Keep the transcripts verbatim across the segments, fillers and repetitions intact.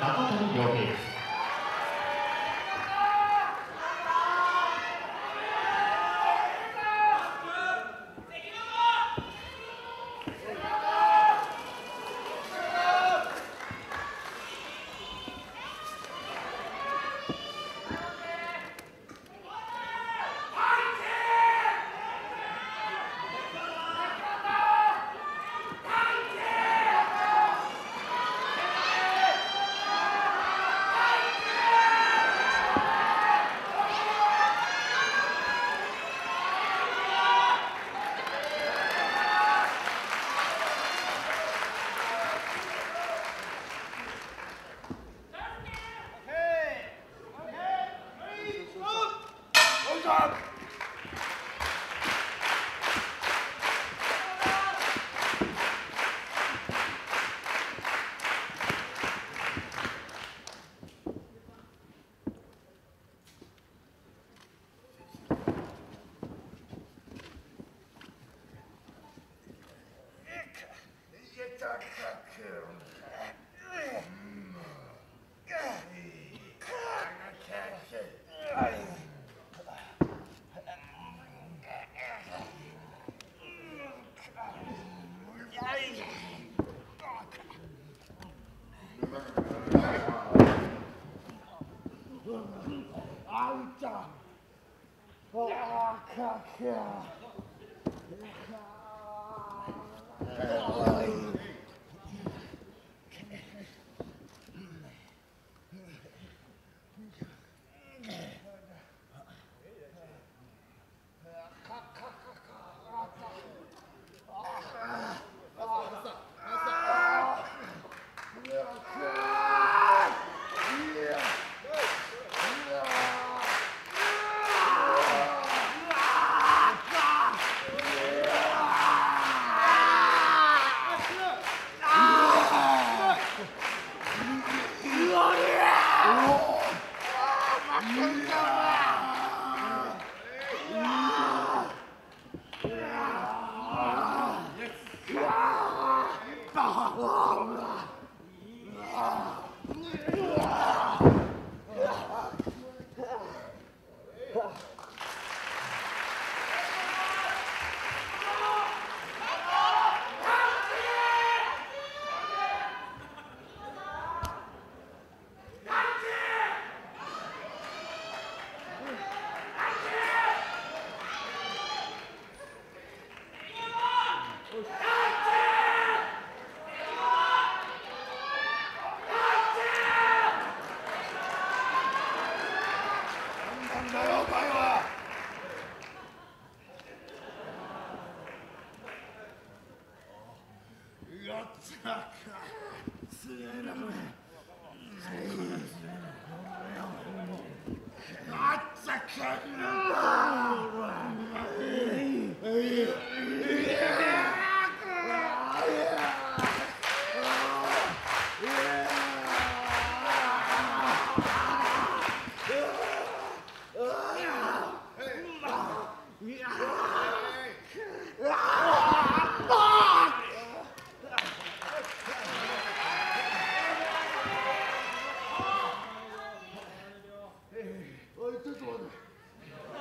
中谷洋平。ちょっと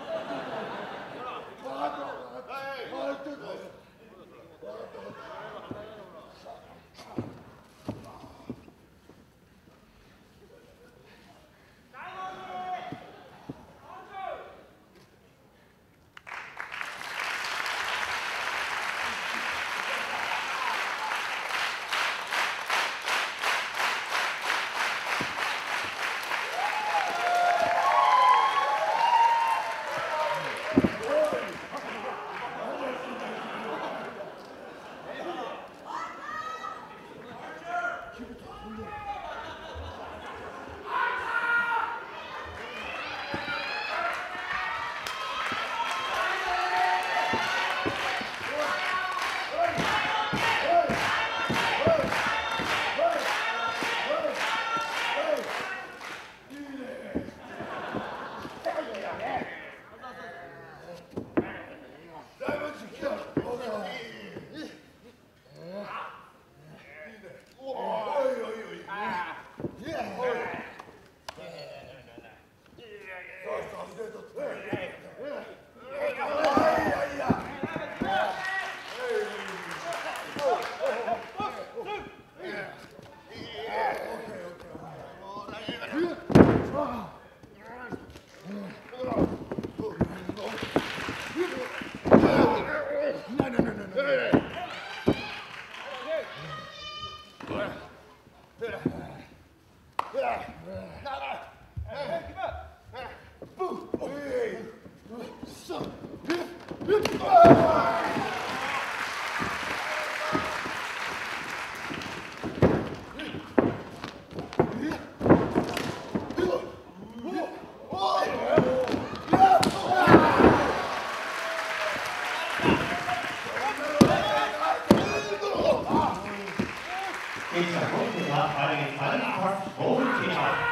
待って。Mit der Grundlage bei den Fallenkost und Thema. Yeah.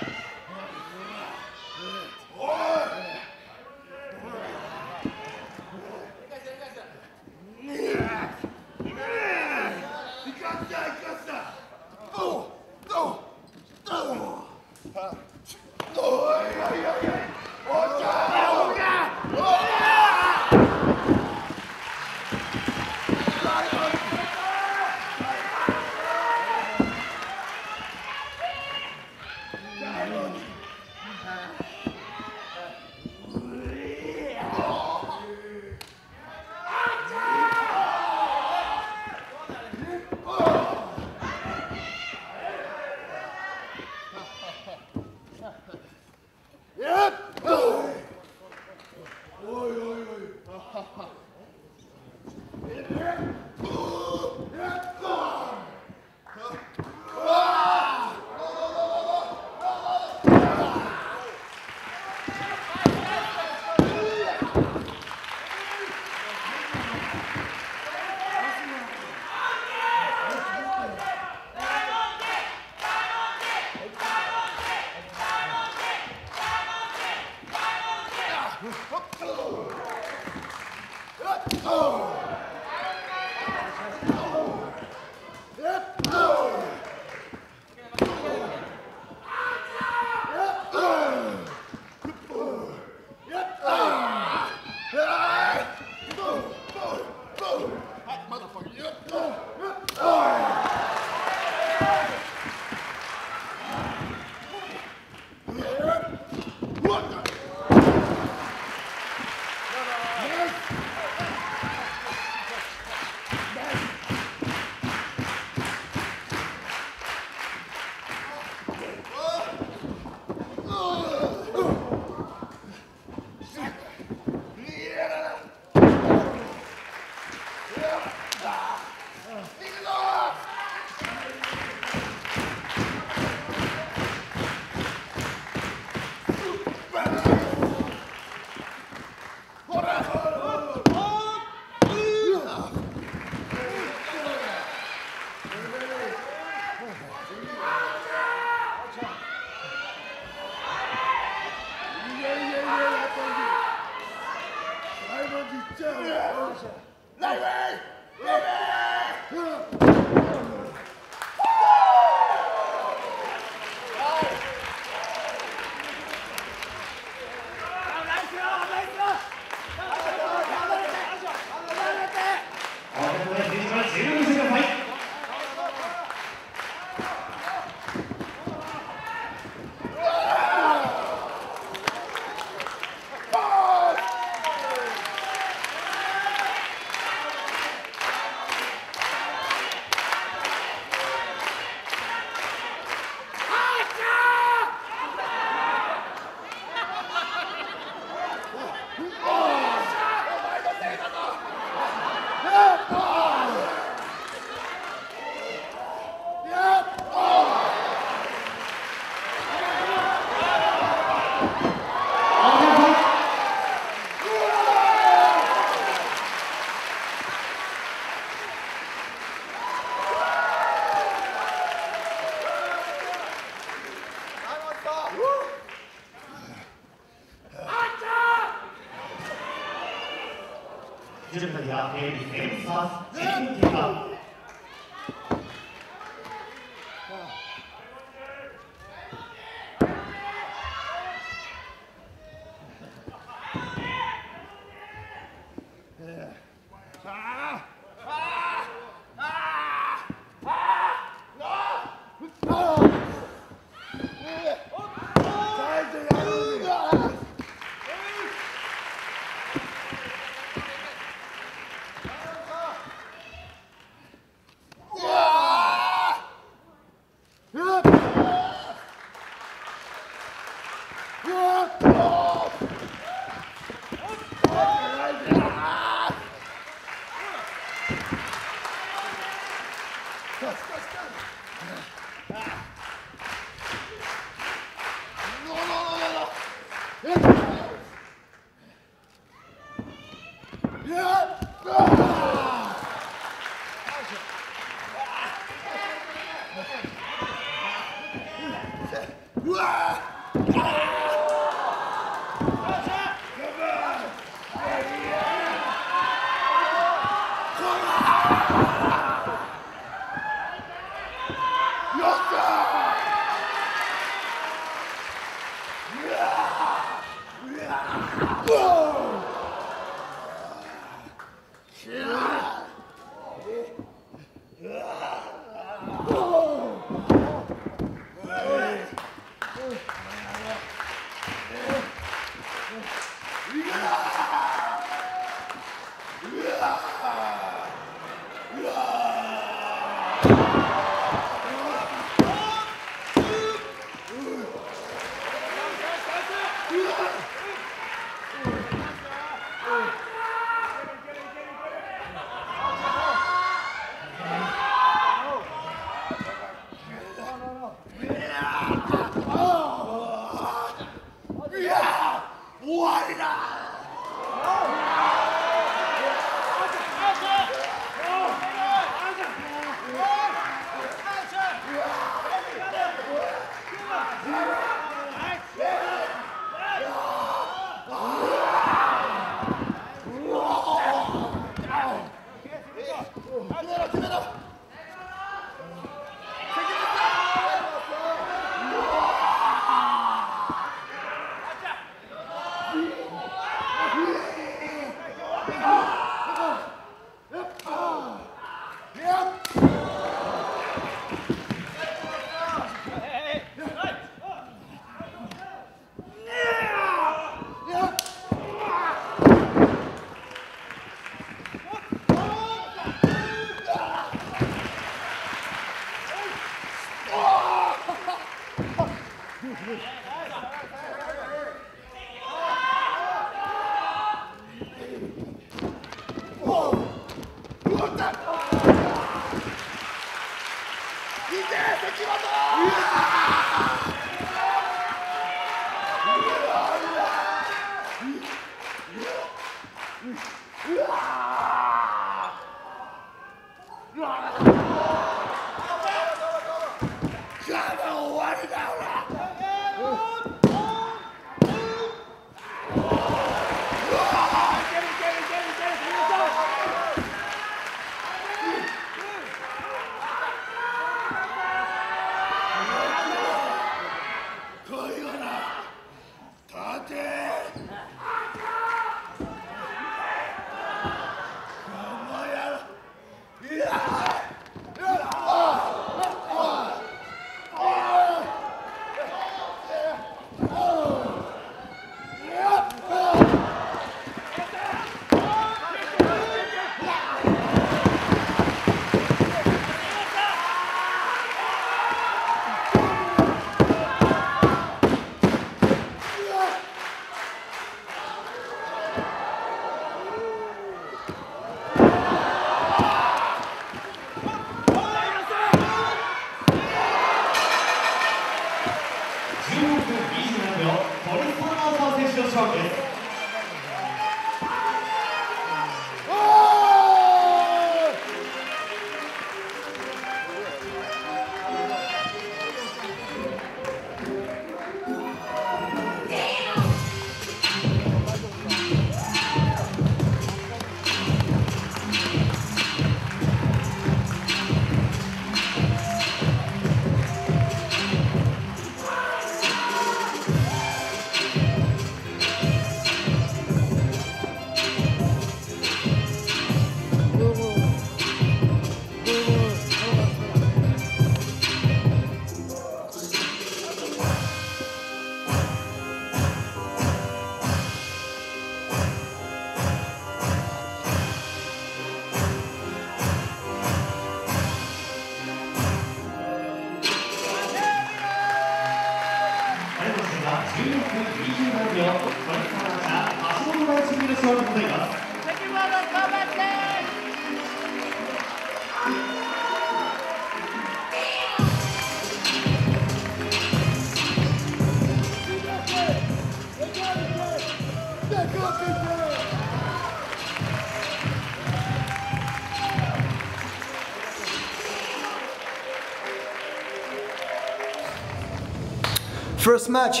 First match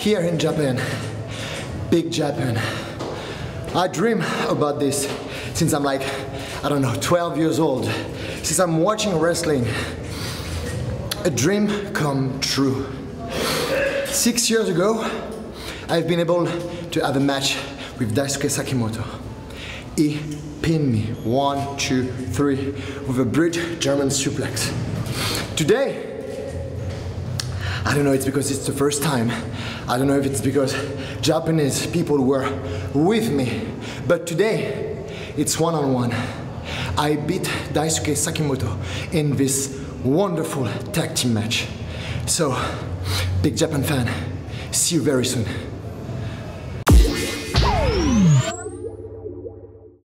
here in Japan. Big Japan. I dream about this since I'm like, I don't know, twelve years old. Since I'm watching wrestling, a dream come true. Six years ago, I've been able to have a match with Daisuke Sekimoto. He pinned me, one, two, three, with a bridge German suplex. Today, I don't know, it's because it's the first time. I don't know if it's because Japanese people were with me. But today, it's one-on-one. I beat Daisuke Sekimoto in this wonderful tag team match. So, big Japan fan, see you very soon.